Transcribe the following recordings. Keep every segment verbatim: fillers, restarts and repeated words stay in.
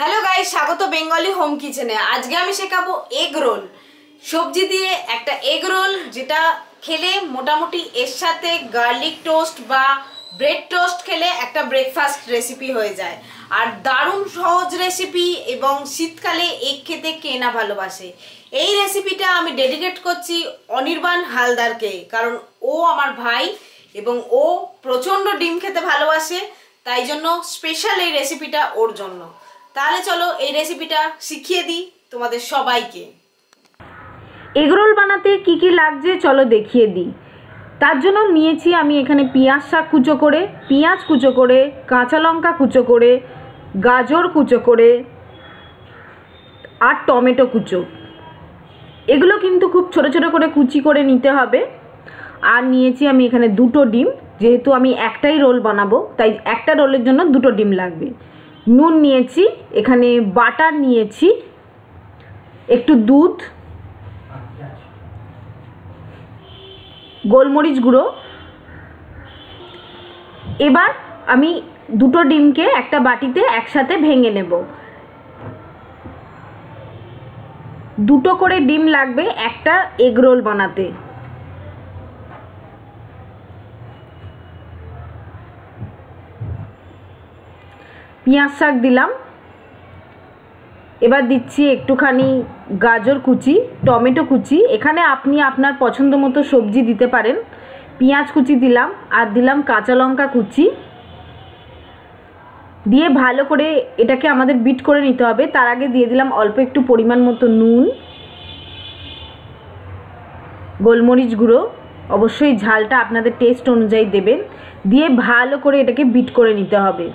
Hello guys स्वागत Bengali home किचेने। आज के शेखाबो एग रोल सब्जी दिए एक एग रोल जेटा खेले मोटामुटी एर साथे गार्लिक टोस्ट बा ब्रेड टोस्ट खेले एक ब्रेकफास्ट रेसिपि हो जाए और दारुण सहज रेसिपि एवं शीतकाले एग खेते के ना भालोबाशे। एई रेसिपिटा आमी डेडिकेट करछि अनिर्बाण हालदार के, कारण ओ आमार भाई एवं ओ प्रचंड डिम खेते भालोबाशे, ताई जन्य स्पेशल एई रेसिपिटा ओर जन्य। তাহলে চলো এই রেসিপিটা শিখিয়ে দিই তোমাদের সবাইকে। এগরোল বানাতে কি কি লাগছে চলো দেখিয়ে দিই। তার জন্য নিয়েছি আমি এখানে পেঁয়াজ শাক কুচো করে, পেঁয়াজ কুচো করে, কাঁচা লঙ্কা কুচো করে, গাজর কুচো করে আর টমেটো কুচো। এগুলো কিন্তু খুব ছোট ছোট করে কুচি করে নিতে হবে। আর নিয়েছি আমি এখানে দুটো ডিম, যেহেতু আমি একটাই রোল বানাবো তাই একটা রোলের জন্য দুটো ডিম লাগবে। নুন নিয়েছি, এখানে বাটার নিয়েছি, একটু দুধ, গোলমরিচ গুঁড়ো। এবার আমি দুটো ডিমকে একটা বাটিতে একসাথে ভেঙে নেব। দুটো করে ডিম লাগবে একটা এগ রোল বানাতে। पिंयाज शाक दिलाम, एबार दिच्छी एकटुखानी गाजर कुचि, टमेटो कुचि, एखाने आपनी आपनार पछंद मतो सब्जी दिते पारेन। पिंयाज कुचि दिलाम आर दिलाम काँचा लंका कुचि दिए भालो करे एटाके आमादेर बीट करे निते होबे। तार आगे दिए दिलाम अल्प एकटु परिमाण मतो नून, गोलमरिच गुड़ो, अवश्यई झालटा आपनादेर टेस्ट अनुयायी देबेन, दिए भालो करे एटाके बीट करे निते होबे।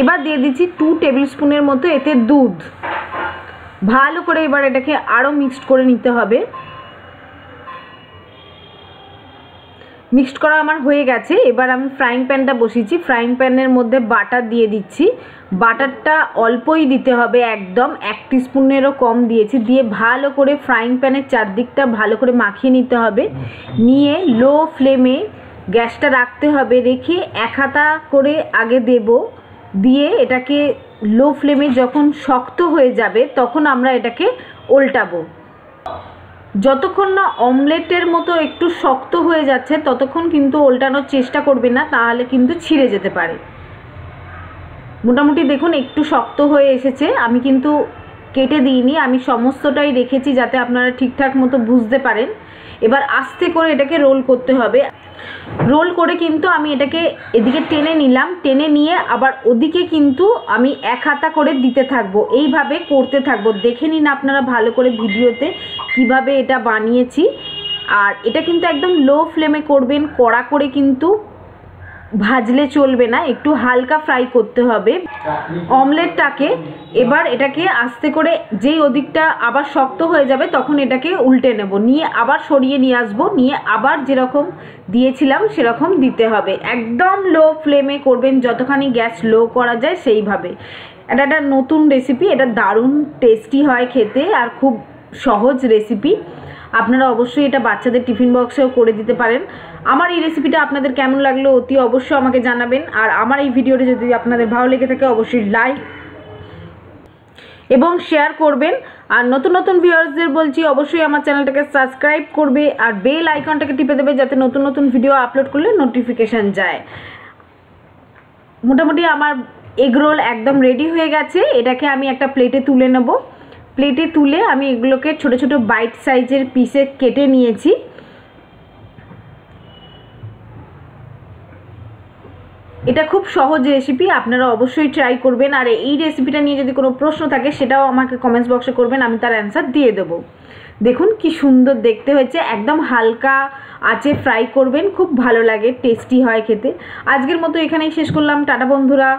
एबार दिए दीची टू टेबिल स्पूनर मतो एते दूध, भालो करे एबार एटाके आरो मिक्सड करे निते होबे। मिक्सड करा आमार होये गेछे। एबार आमी फ्राइंग पैनटा बसिएछि, फ्राइंग पैनेर मध्य बाटार दिए दिच्छी, बाटारटा अल्पई दिते होबे, एकदम एक टीस्पुनेरो कम दिएछि। दिए भालो करे फ्राइंग पैनेर चारदिकटा भालो करे माखिए निते होबे। निये लो फ्लेमे ग्यासटा राखते होबे, रेखे एक हाता करे आगे देबो, दिए एटाके लो फ्लेमे जखन शक्त हये जाबे तखन आमरा एटाके उल्टाबो। जतक्षण ना अमलेटेर मतो एकटू शक्त हये जाच्छे ततक्षण किन्तु उल्टानोर चेष्टा करबे ना, ताहले किन्तु छिड़े जेते पारे। मोटामुटी देखुन एकटू शक्त हये एसेछे, आमी किन्तु केटे दिइनि, आमी समस्तटाई रेखेछि जाते आपनारा ठीकठाक मतो बुझते पारेन। एबार आस्ते करे एटाके रोल करते होबे। रोल करे किन्तु आमी एटाके एदिके टेने निलाम, टेने निये आबार ओदिके किन्तु आमी एक हाता करे दिते थाकबो, एइभाबे करते थाकबो। देखे निन आपनारा भालो करे भिडियोते किभाबे एटा बानिएछि। आर एटा किन्तु एकदम लो फ्लेमे करबेन, कड़ा करे किन्तु भाजले चलबे ना, एकटु हालका फ्राई करते होबे अमलेटटाके। एबार एटाके आस्ते करे जेई ओदिकटा आबार शक्त हये जाबे तखन एटाके उल्टे नेब, निये आबार सरिये निये आसबो, निये आबार जेरकम दिएछिलाम सेरकम दिते होबे। एकदम लो फ्लेमे करबेन, जतखानी ग्यास लो करा जाय सेइभाबे। एटा एटा नतुन रेसिपि, एटा दारुण टेस्टी हय खेते आर खूब सहज रेसिपि। আপনারা অবশ্যই এটা বাচ্চাদের টিফিন বক্সেও করে দিতে পারেন। আমার এই রেসিপিটা আপনাদের কেমন লাগলো অতি অবশ্যই আমাকে জানাবেন। আর আমার এই ভিডিওটি যদি আপনাদের ভালো লেগে থাকে অবশ্যই লাইক এবং শেয়ার করবেন। আর নতুন নতুন ভিউয়ার্সদের বলছি অবশ্যই আমার চ্যানেলটাকে সাবস্ক্রাইব করবে আর বেল আইকনটাকে টিপে দেবে, যাতে নতুন নতুন ভিডিও আপলোড করলে নোটিফিকেশন যায়। মোটামুটি আমার এগ রোল একদম রেডি হয়ে গেছে। এটাকে আমি একটা প্লেটে তুলে নেব। प्लेटे तुले आमी एगुलोके छोटो छोटो बाइट साइजेर पिसे केटे निएछि। एटा खूब सहज रेसिपि, आपनारा अवश्यई ट्राई करबेन। आर एई रेसिपिटा निये जोदि कोनो प्रश्न थाके सेटाओ आमाके कमेंट्स बक्से करबेन, आमी तार आंसार दिये देबो। देखुन कि सुंदर देखते हयेछे, एकदम हालका आँचे फ्राई करबेन, खूब भालो लागे, टेस्टी हय खेते। आजकेर मतो एखानेई शेष करलाम, टाटा बन्धुरा।